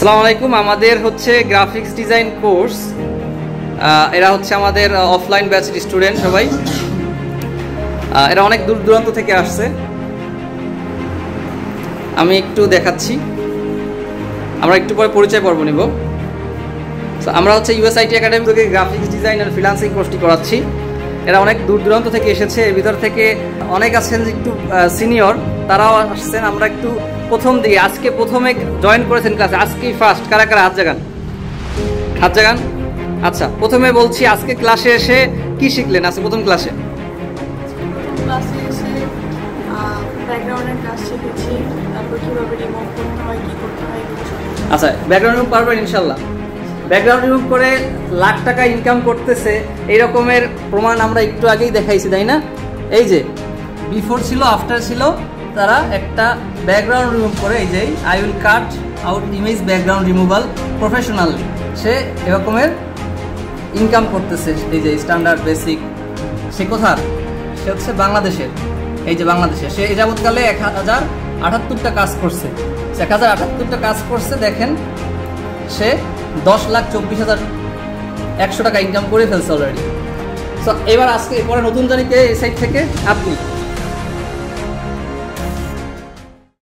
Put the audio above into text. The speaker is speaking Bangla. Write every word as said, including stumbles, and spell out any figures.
আসসালামু আলাইকুম। আমাদের হচ্ছে গ্রাফিক্স ডিজাইন কোর্স, এরা হচ্ছে আমাদের অফলাইন ব্যাচের স্টুডেন্ট সবাই, এরা অনেক দূর দূরান্ত থেকে আসছে। আমি একটু দেখাচ্ছি, আমরা একটু পরে পরিচয় পর্ব নিব। তো আমরা হচ্ছে ইউএসআইটি একাডেমি থেকে গ্রাফিক্স ডিজাইন আর ফ্রিল্যান্সিং কোর্সটি করাচ্ছি। এরা অনেক দূর দূরান্ত থেকে এসেছে, এর ভিতর থেকে অনেক আছেন একটু সিনিয়র, তারাও আসছেন। আমরা একটু প্রথম দিকে, আজকে প্রথমে জয়েন করেছেন ক্লাসে, আজকেই ফার্স্ট, কারা কারা হাত জাগান, হাত জাগান। আচ্ছা, প্রথমে বলছি আজকে ক্লাসে এসে কি শিখলেন? আজকে প্রথম ক্লাসে আচ্ছা ব্যাকগ্রাউন্ড রিমুভ পারবেন ইনশাল্লাহ। ব্যাকগ্রাউন্ড রিমুভ করে লাখ টাকা ইনকাম করতেছে, এইরকমের প্রমাণ আমরা একটু আগেই দেখাইছি, তাই না? এই যে বিফোর ছিল, আফটার ছিল, তারা একটা ব্যাকগ্রাউন্ড রিমুভ করে, এই যে I will cut out image background removal professional, সে এরকমের ইনকাম করতেছে। এই যে স্ট্যান্ডার্ড বেসিক, সে কোথার? সে হচ্ছে বাংলাদেশের, এই যে বাংলাদেশে। সে এ যাবৎকালে এক হাজার আটাত্তরটা কাজ করছে, এক হাজার আটাত্তরটা কাজ করছে। দেখেন সে দশ লাখ চব্বিশ হাজার একশো টাকা ইনকাম করে ফেলছে অলরেডি। সো এবার আজকে এরপরে নতুন জানিকে এই সাইড থেকে আপনি